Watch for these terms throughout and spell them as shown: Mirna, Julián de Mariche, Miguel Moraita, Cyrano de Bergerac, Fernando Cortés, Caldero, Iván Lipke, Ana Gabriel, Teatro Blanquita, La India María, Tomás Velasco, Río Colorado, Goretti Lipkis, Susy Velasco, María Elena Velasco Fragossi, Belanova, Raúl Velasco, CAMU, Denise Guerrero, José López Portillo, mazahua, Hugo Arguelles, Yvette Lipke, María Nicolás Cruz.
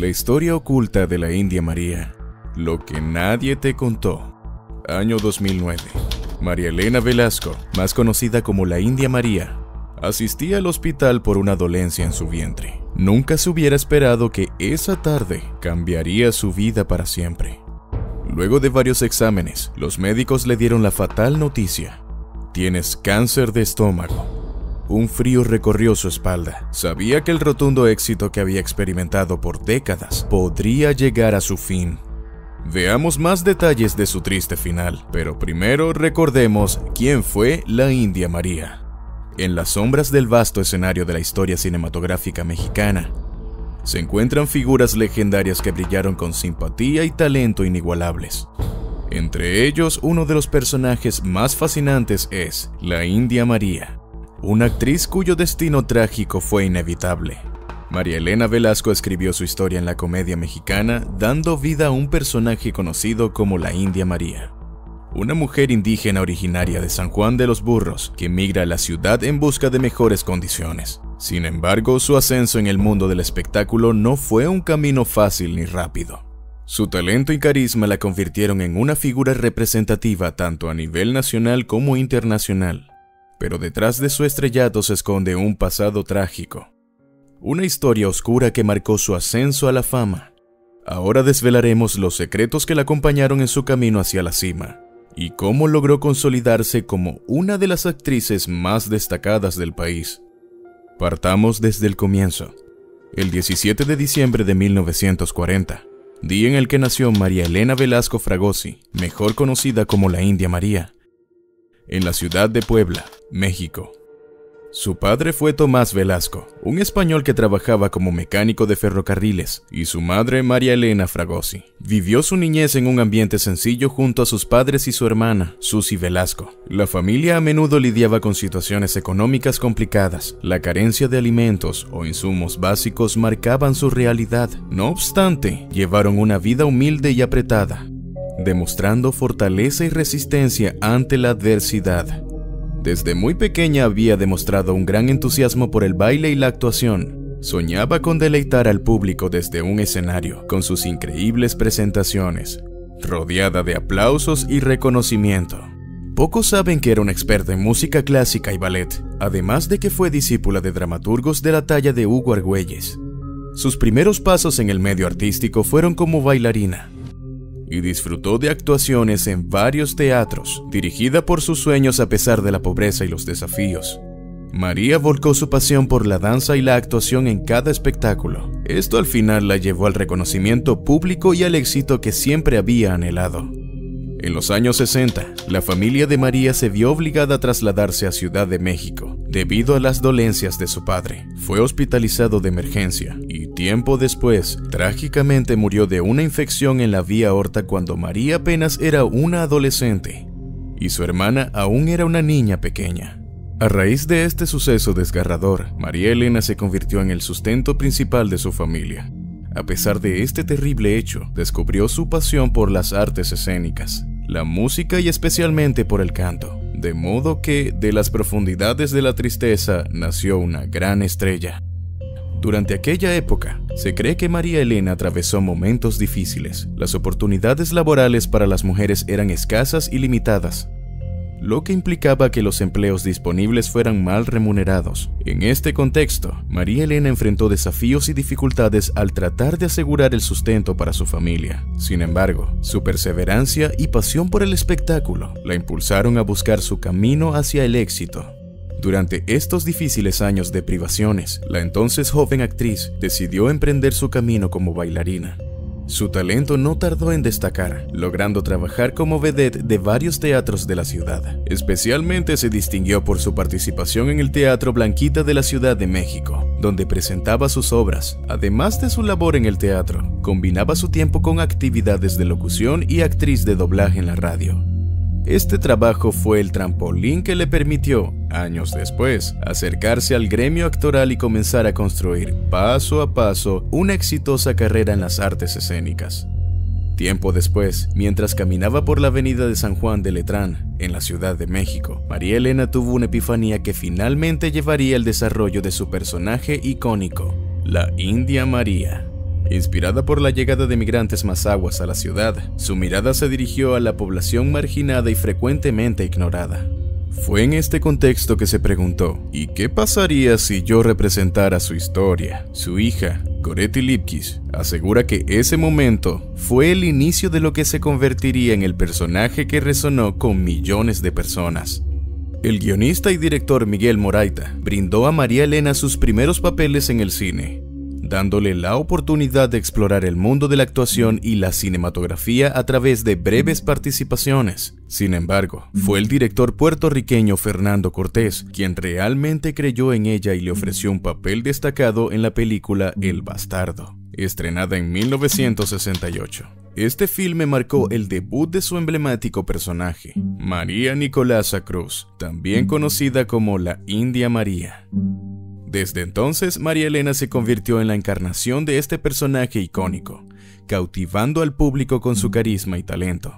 la historia oculta de la India María, lo que nadie te contó. Año 2009. María Elena Velasco, más conocida como la India María, asistía al hospital por una dolencia en su vientre. Nunca se hubiera esperado que esa tarde cambiaría su vida para siempre. Luego de varios exámenes, los médicos le dieron la fatal noticia: tienes cáncer de estómago. Un frío recorrió su espalda. Sabía que el rotundo éxito que había experimentado por décadas podría llegar a su fin. Veamos más detalles de su triste final, pero primero recordemos quién fue la India María. En las sombras del vasto escenario de la historia cinematográfica mexicana, se encuentran figuras legendarias que brillaron con simpatía y talento inigualables. Entre ellos, uno de los personajes más fascinantes es la India María, una actriz cuyo destino trágico fue inevitable. María Elena Velasco escribió su historia en la comedia mexicana, dando vida a un personaje conocido como la India María, una mujer indígena originaria de San Juan de los Burros, que migra a la ciudad en busca de mejores condiciones. Sin embargo, su ascenso en el mundo del espectáculo no fue un camino fácil ni rápido. Su talento y carisma la convirtieron en una figura representativa tanto a nivel nacional como internacional. Pero detrás de su estrellato se esconde un pasado trágico, una historia oscura que marcó su ascenso a la fama. Ahora desvelaremos los secretos que la acompañaron en su camino hacia la cima, y cómo logró consolidarse como una de las actrices más destacadas del país. Partamos desde el comienzo. El 17 de diciembre de 1940, día en el que nació María Elena Velasco Fragossi, mejor conocida como la India María, en la ciudad de Puebla, México. Su padre fue Tomás Velasco, un español que trabajaba como mecánico de ferrocarriles, y su madre, María Elena Fragossi. Vivió su niñez en un ambiente sencillo junto a sus padres y su hermana, Susy Velasco. La familia a menudo lidiaba con situaciones económicas complicadas. La carencia de alimentos o insumos básicos marcaban su realidad. No obstante, llevaron una vida humilde y apretada, demostrando fortaleza y resistencia ante la adversidad. Desde muy pequeña había demostrado un gran entusiasmo por el baile y la actuación. Soñaba con deleitar al público desde un escenario, con sus increíbles presentaciones, rodeada de aplausos y reconocimiento. Pocos saben que era una experta en música clásica y ballet, además de que fue discípula de dramaturgos de la talla de Hugo Arguelles. Sus primeros pasos en el medio artístico fueron como bailarina, y disfrutó de actuaciones en varios teatros, dirigida por sus sueños a pesar de la pobreza y los desafíos. María volcó su pasión por la danza y la actuación en cada espectáculo. Esto al final la llevó al reconocimiento público y al éxito que siempre había anhelado. En los años 60, la familia de María se vio obligada a trasladarse a Ciudad de México debido a las dolencias de su padre. Fue hospitalizado de emergencia y tiempo después, trágicamente murió de una infección en la vía aorta cuando María apenas era una adolescente y su hermana aún era una niña pequeña. A raíz de este suceso desgarrador, María Elena se convirtió en el sustento principal de su familia. A pesar de este terrible hecho, descubrió su pasión por las artes escénicas, la música y especialmente por el canto, de modo que, de las profundidades de la tristeza, nació una gran estrella. Durante aquella época, se cree que María Elena atravesó momentos difíciles. Las oportunidades laborales para las mujeres eran escasas y limitadas, lo que implicaba que los empleos disponibles fueran mal remunerados. En este contexto, María Elena enfrentó desafíos y dificultades al tratar de asegurar el sustento para su familia. Sin embargo, su perseverancia y pasión por el espectáculo la impulsaron a buscar su camino hacia el éxito. Durante estos difíciles años de privaciones, la entonces joven actriz decidió emprender su camino como bailarina. Su talento no tardó en destacar, logrando trabajar como vedette de varios teatros de la ciudad. Especialmente se distinguió por su participación en el Teatro Blanquita de la Ciudad de México, donde presentaba sus obras. Además de su labor en el teatro, combinaba su tiempo con actividades de locución y actriz de doblaje en la radio. Este trabajo fue el trampolín que le permitió, años después, acercarse al gremio actoral y comenzar a construir, paso a paso, una exitosa carrera en las artes escénicas. Tiempo después, mientras caminaba por la avenida de San Juan de Letrán, en la Ciudad de México, María Elena tuvo una epifanía que finalmente llevaría al desarrollo de su personaje icónico, la India María. Inspirada por la llegada de migrantes mazahuas a la ciudad, su mirada se dirigió a la población marginada y frecuentemente ignorada. Fue en este contexto que se preguntó, ¿y qué pasaría si yo representara su historia? Su hija, Goretti Lipkis, asegura que ese momento fue el inicio de lo que se convertiría en el personaje que resonó con millones de personas. El guionista y director Miguel Moraita brindó a María Elena sus primeros papeles en el cine, dándole la oportunidad de explorar el mundo de la actuación y la cinematografía a través de breves participaciones. Sin embargo, fue el director puertorriqueño Fernando Cortés quien realmente creyó en ella y le ofreció un papel destacado en la película El Bastardo, estrenada en 1968. Este filme marcó el debut de su emblemático personaje, María Nicolás Cruz, también conocida como La India María. Desde entonces, María Elena se convirtió en la encarnación de este personaje icónico, cautivando al público con su carisma y talento.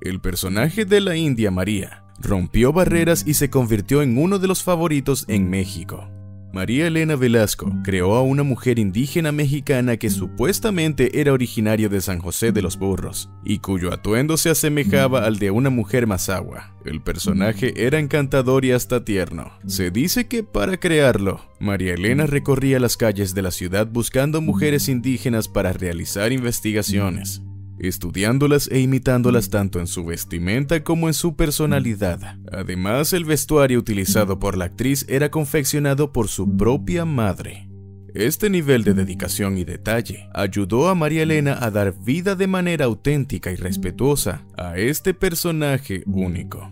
El personaje de La India María rompió barreras y se convirtió en uno de los favoritos en México. María Elena Velasco creó a una mujer indígena mexicana que supuestamente era originaria de San José de los Burros, y cuyo atuendo se asemejaba al de una mujer mazahua. El personaje era encantador y hasta tierno. Se dice que para crearlo, María Elena recorría las calles de la ciudad buscando mujeres indígenas para realizar investigaciones, estudiándolas e imitándolas tanto en su vestimenta como en su personalidad. Además, el vestuario utilizado por la actriz era confeccionado por su propia madre. Este nivel de dedicación y detalle ayudó a María Elena a dar vida de manera auténtica y respetuosa a este personaje único.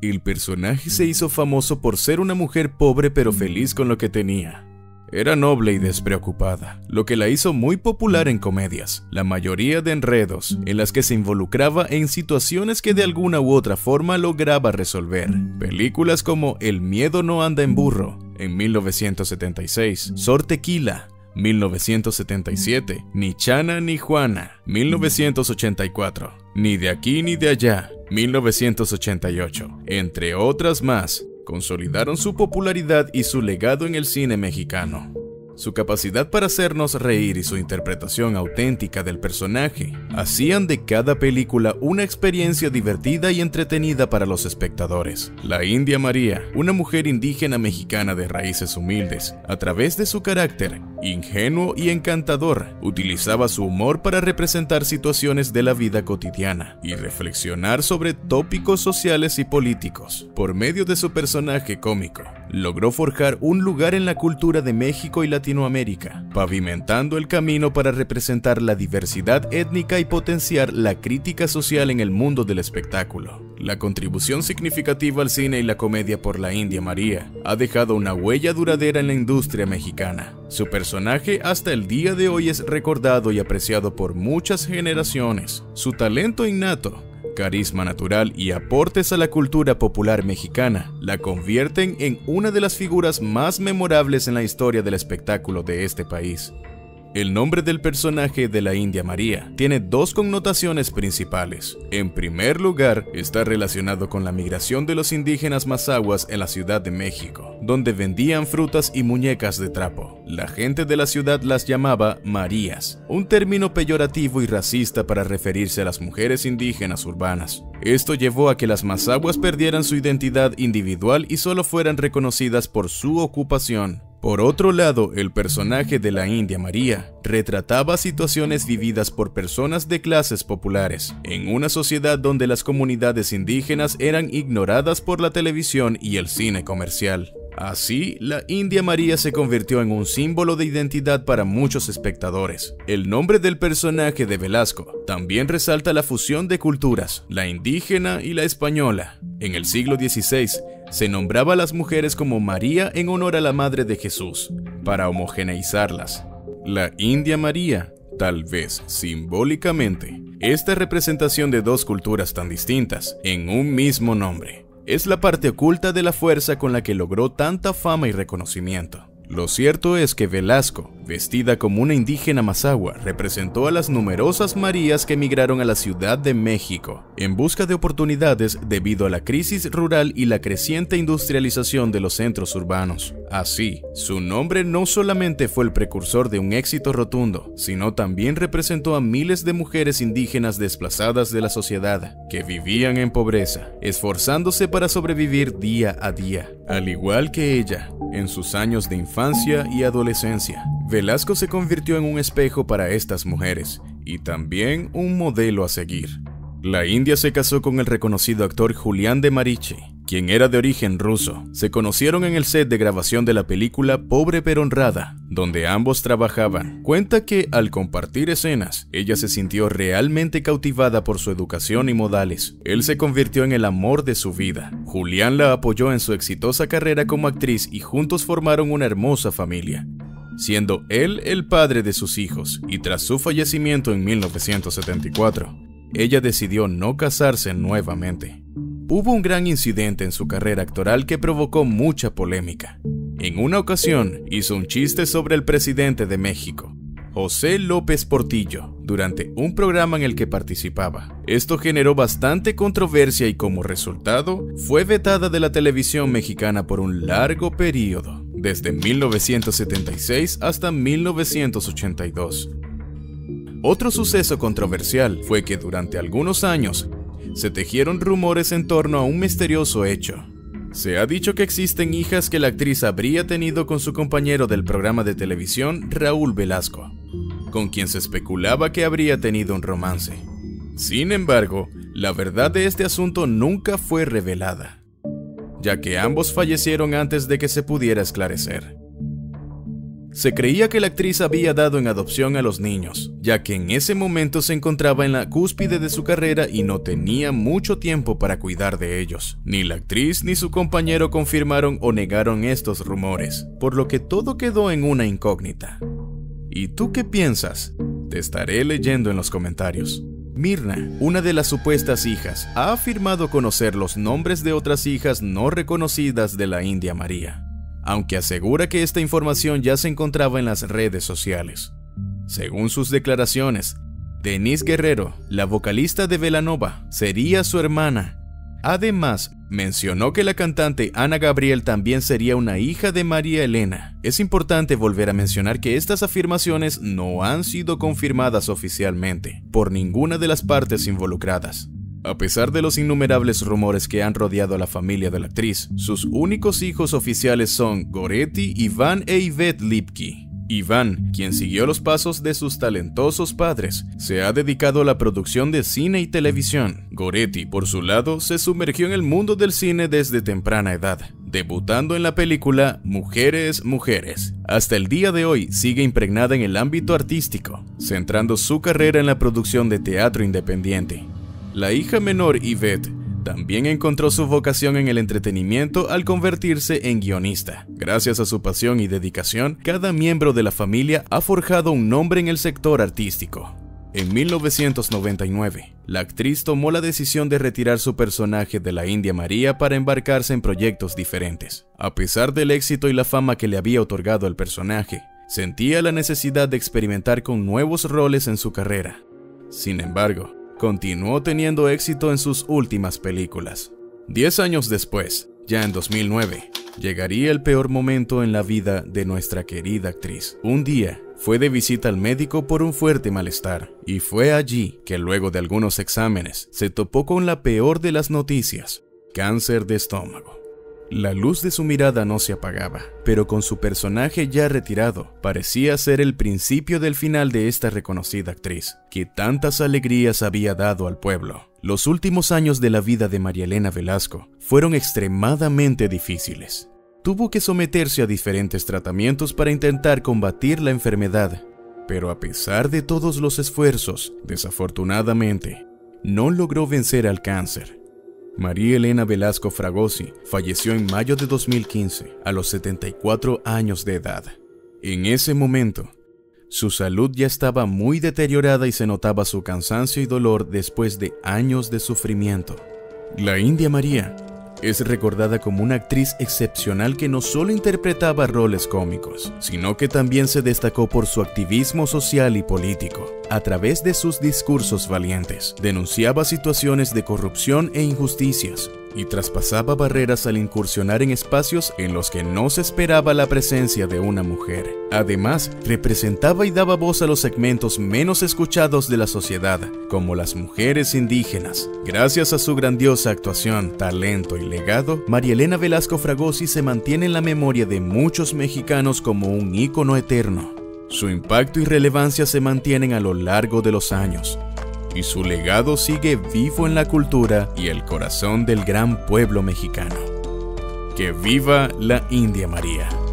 El personaje se hizo famoso por ser una mujer pobre pero feliz con lo que tenía. Era noble y despreocupada, lo que la hizo muy popular en comedias, la mayoría de enredos, en las que se involucraba en situaciones que de alguna u otra forma lograba resolver. Películas como El miedo no anda en burro, en 1976, Sor Tequila, 1977, Ni Chana ni Juana, 1984, Ni de aquí ni de allá, 1988, entre otras más, consolidaron su popularidad y su legado en el cine mexicano. Su capacidad para hacernos reír y su interpretación auténtica del personaje hacían de cada película una experiencia divertida y entretenida para los espectadores. La India María, una mujer indígena mexicana de raíces humildes, a través de su carácter ingenuo y encantador, utilizaba su humor para representar situaciones de la vida cotidiana y reflexionar sobre tópicos sociales y políticos. Por medio de su personaje cómico, logró forjar un lugar en la cultura de México y Latinoamérica, pavimentando el camino para representar la diversidad étnica y potenciar la crítica social en el mundo del espectáculo. La contribución significativa al cine y la comedia por la India María ha dejado una huella duradera en la industria mexicana. Su personaje hasta el día de hoy es recordado y apreciado por muchas generaciones. Su talento innato, carisma natural y aportes a la cultura popular mexicana la convierten en una de las figuras más memorables en la historia del espectáculo de este país. El nombre del personaje de la India María tiene dos connotaciones principales. En primer lugar, está relacionado con la migración de los indígenas mazahuas en la Ciudad de México, donde vendían frutas y muñecas de trapo. La gente de la ciudad las llamaba Marías, un término peyorativo y racista para referirse a las mujeres indígenas urbanas. Esto llevó a que las mazahuas perdieran su identidad individual y solo fueran reconocidas por su ocupación. Por otro lado, el personaje de la India María retrataba situaciones vividas por personas de clases populares, en una sociedad donde las comunidades indígenas eran ignoradas por la televisión y el cine comercial. Así, la India María se convirtió en un símbolo de identidad para muchos espectadores. El nombre del personaje de Velasco también resalta la fusión de culturas, la indígena y la española. En el siglo XVI, se nombraba a las mujeres como María en honor a la Madre de Jesús, para homogeneizarlas. La India María, tal vez simbólicamente, esta representación de dos culturas tan distintas en un mismo nombre, es la parte oculta de la fuerza con la que logró tanta fama y reconocimiento. Lo cierto es que Velasco Vestida como una indígena mazahua, representó a las numerosas Marías que emigraron a la Ciudad de México en busca de oportunidades debido a la crisis rural y la creciente industrialización de los centros urbanos. Así, su nombre no solamente fue el precursor de un éxito rotundo, sino también representó a miles de mujeres indígenas desplazadas de la sociedad, que vivían en pobreza, esforzándose para sobrevivir día a día. Al igual que ella, en sus años de infancia y adolescencia, Velasco se convirtió en un espejo para estas mujeres, y también un modelo a seguir. La India se casó con el reconocido actor Julián de Mariche, quien era de origen ruso. Se conocieron en el set de grabación de la película Pobre pero Honrada, donde ambos trabajaban. Cuenta que, al compartir escenas, ella se sintió realmente cautivada por su educación y modales. Él se convirtió en el amor de su vida. Julián la apoyó en su exitosa carrera como actriz y juntos formaron una hermosa familia, siendo él el padre de sus hijos, y tras su fallecimiento en 1974, ella decidió no casarse nuevamente. Hubo un gran incidente en su carrera actoral que provocó mucha polémica. En una ocasión, hizo un chiste sobre el presidente de México, José López Portillo, durante un programa en el que participaba. Esto generó bastante controversia y, como resultado, fue vetada de la televisión mexicana por un largo periodo, desde 1976 hasta 1982. Otro suceso controversial fue que durante algunos años se tejieron rumores en torno a un misterioso hecho. Se ha dicho que existen hijas que la actriz habría tenido con su compañero del programa de televisión Raúl Velasco, con quien se especulaba que habría tenido un romance. Sin embargo, la verdad de este asunto nunca fue revelada, ya que ambos fallecieron antes de que se pudiera esclarecer. Se creía que la actriz había dado en adopción a los niños, ya que en ese momento se encontraba en la cúspide de su carrera y no tenía mucho tiempo para cuidar de ellos. Ni la actriz ni su compañero confirmaron o negaron estos rumores, por lo que todo quedó en una incógnita. ¿Y tú qué piensas? Te estaré leyendo en los comentarios. Mirna, una de las supuestas hijas, ha afirmado conocer los nombres de otras hijas no reconocidas de la India María, aunque asegura que esta información ya se encontraba en las redes sociales. Según sus declaraciones, Denise Guerrero, la vocalista de Belanova, sería su hermana. Además, mencionó que la cantante Ana Gabriel también sería una hija de María Elena. Es importante volver a mencionar que estas afirmaciones no han sido confirmadas oficialmente por ninguna de las partes involucradas. A pesar de los innumerables rumores que han rodeado a la familia de la actriz, sus únicos hijos oficiales son Goretti, Iván e Yvette Lipke. Iván, quien siguió los pasos de sus talentosos padres, se ha dedicado a la producción de cine y televisión. Goretti, por su lado, se sumergió en el mundo del cine desde temprana edad, debutando en la película Mujeres, Mujeres. Hasta el día de hoy sigue impregnada en el ámbito artístico, centrando su carrera en la producción de teatro independiente. La hija menor, Yvette, también encontró su vocación en el entretenimiento al convertirse en guionista. Gracias a su pasión y dedicación, cada miembro de la familia ha forjado un nombre en el sector artístico. En 1999, la actriz tomó la decisión de retirar su personaje de la India María para embarcarse en proyectos diferentes. A pesar del éxito y la fama que le había otorgado el personaje, sentía la necesidad de experimentar con nuevos roles en su carrera. Sin embargo, continuó teniendo éxito en sus últimas películas. 10 años después, ya en 2009, llegaría el peor momento en la vida de nuestra querida actriz. Un día, fue de visita al médico por un fuerte malestar, y fue allí que, luego de algunos exámenes, se topó con la peor de las noticias: cáncer de estómago. La luz de su mirada no se apagaba, pero con su personaje ya retirado, parecía ser el principio del final de esta reconocida actriz, que tantas alegrías había dado al pueblo. Los últimos años de la vida de María Elena Velasco fueron extremadamente difíciles. Tuvo que someterse a diferentes tratamientos para intentar combatir la enfermedad, pero a pesar de todos los esfuerzos, desafortunadamente, no logró vencer al cáncer. María Elena Velasco Fragossi falleció en mayo de 2015, a los 74 años de edad. En ese momento, su salud ya estaba muy deteriorada y se notaba su cansancio y dolor después de años de sufrimiento. La India María Es recordada como una actriz excepcional que no solo interpretaba roles cómicos, sino que también se destacó por su activismo social y político. A través de sus discursos valientes, denunciaba situaciones de corrupción e injusticias, y traspasaba barreras al incursionar en espacios en los que no se esperaba la presencia de una mujer. Además, representaba y daba voz a los segmentos menos escuchados de la sociedad, como las mujeres indígenas. Gracias a su grandiosa actuación, talento y legado, María Elena Velasco Fragossi se mantiene en la memoria de muchos mexicanos como un ícono eterno. Su impacto y relevancia se mantienen a lo largo de los años, y su legado sigue vivo en la cultura y el corazón del gran pueblo mexicano. ¡Que viva la India María!